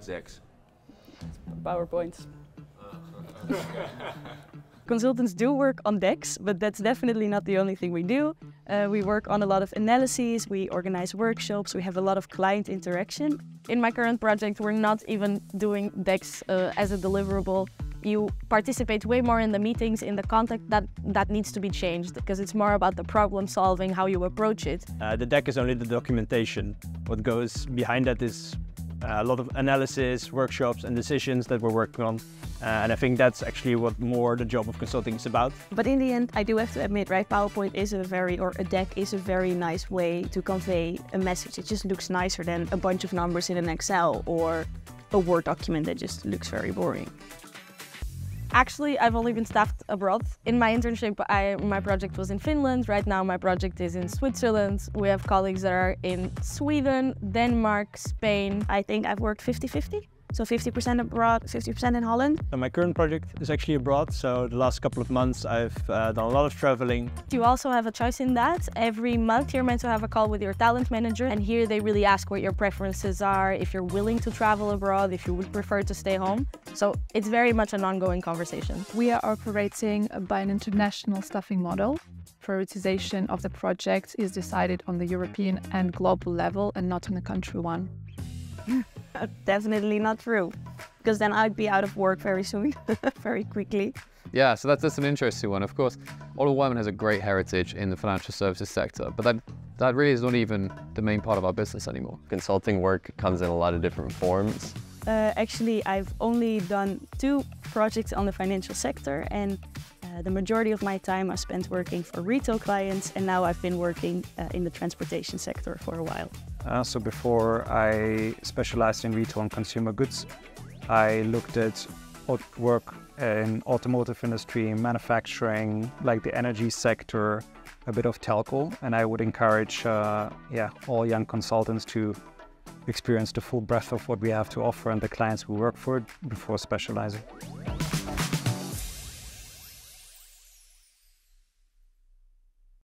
What's X? PowerPoint. Consultants do work on decks, but that's definitely not the only thing we do. We work on a lot of analyses, we organize workshops, we have a lot of client interaction. In my current project, we're not even doing decks as a deliverable. You participate way more in the meetings, in the context that needs to be changed, because it's more about the problem solving, how you approach it. The deck is only the documentation. What goes behind that is a lot of analysis, workshops and decisions that we're working on. And I think that's actually what more the job of consulting is about. But in the end, I do have to admit, right, PowerPoint is a deck is a very nice way to convey a message. It just looks nicer than a bunch of numbers in an Excel or a Word document that just looks very boring. Actually, I've only been staffed abroad. In my internship, my project was in Finland. Right now, my project is in Switzerland. We have colleagues that are in Sweden, Denmark, Spain. I think I've worked 50-50. So 50% abroad, 50% in Holland. So my current project is actually abroad, so the last couple of months I've done a lot of traveling. You also have a choice in that. Every month you're meant to have a call with your talent manager, and here they really ask what your preferences are, if you're willing to travel abroad, if you would prefer to stay home. So it's very much an ongoing conversation. We are operating by an international staffing model. Prioritization of the projects is decided on the European and global level and not on a country one. Definitely not true, because then I'd be out of work very soon, very quickly. Yeah, so that's an interesting one. Of course, Oliver Wyman has a great heritage in the financial services sector, but that really is not even the main part of our business anymore. Consulting work comes in a lot of different forms. Actually, I've only done 2 projects on the financial sector, and the majority of my time I spent working for retail clients, and now I've been working in the transportation sector for a while. So before I specialized in retail and consumer goods, I looked at work in automotive industry, manufacturing, like the energy sector, a bit of telco, and I would encourage all young consultants to experience the full breadth of what we have to offer and the clients we work for before specializing.